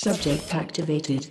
Subject activated.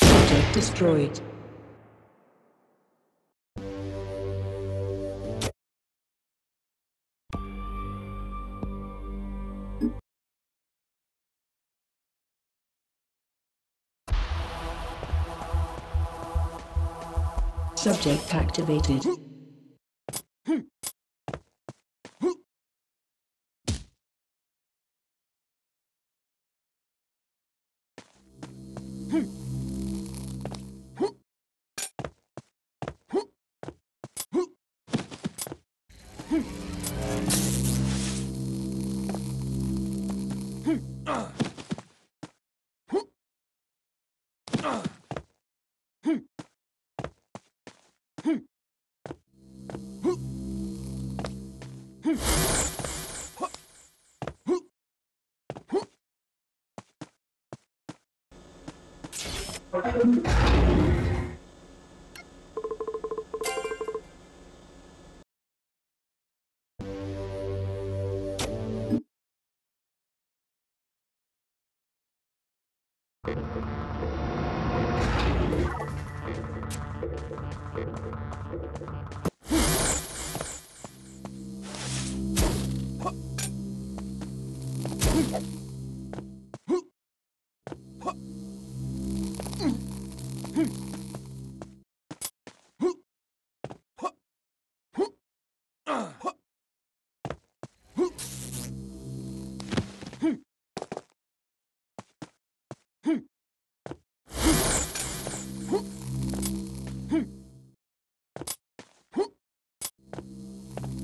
Project destroyed. Subject activated.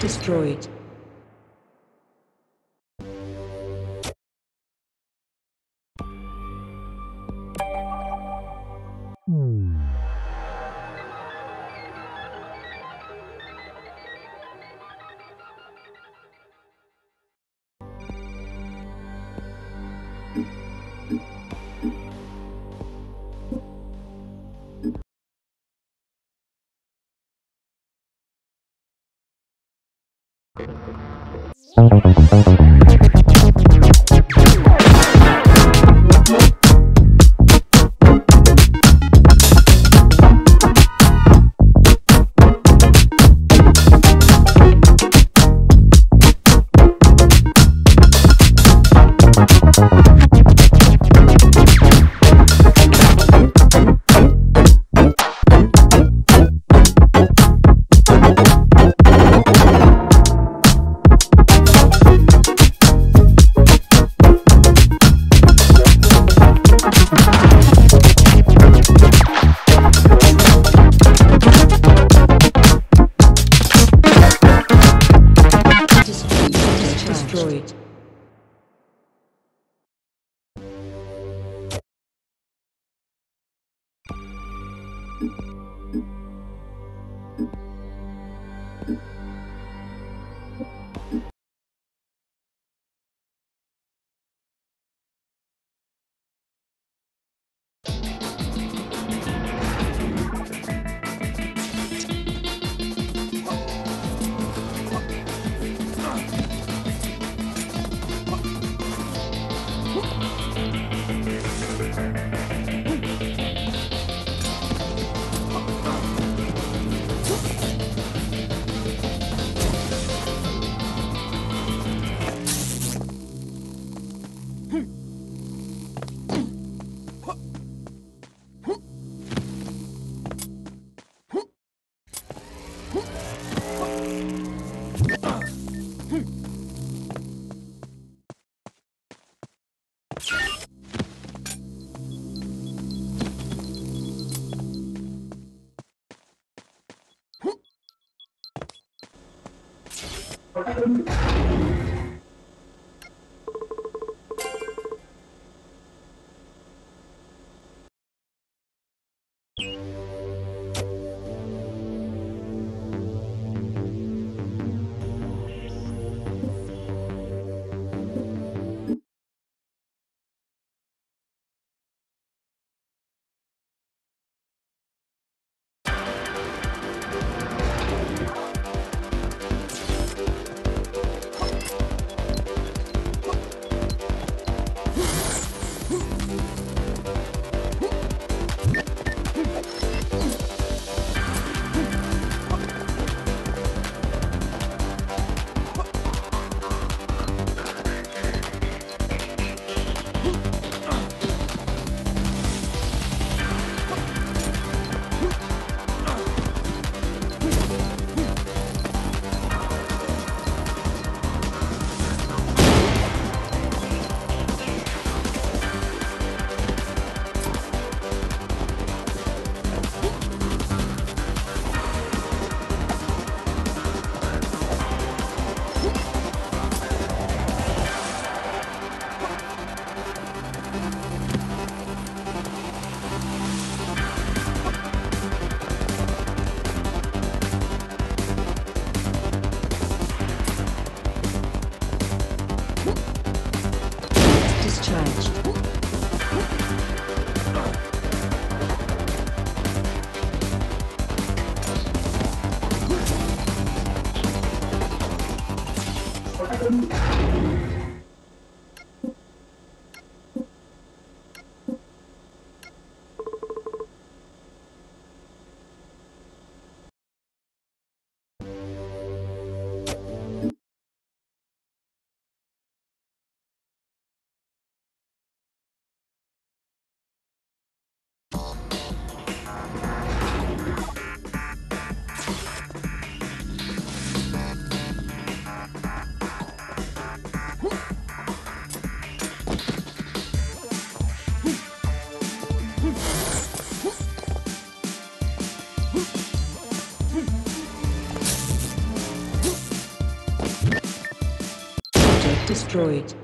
Destroyed. Destroyed.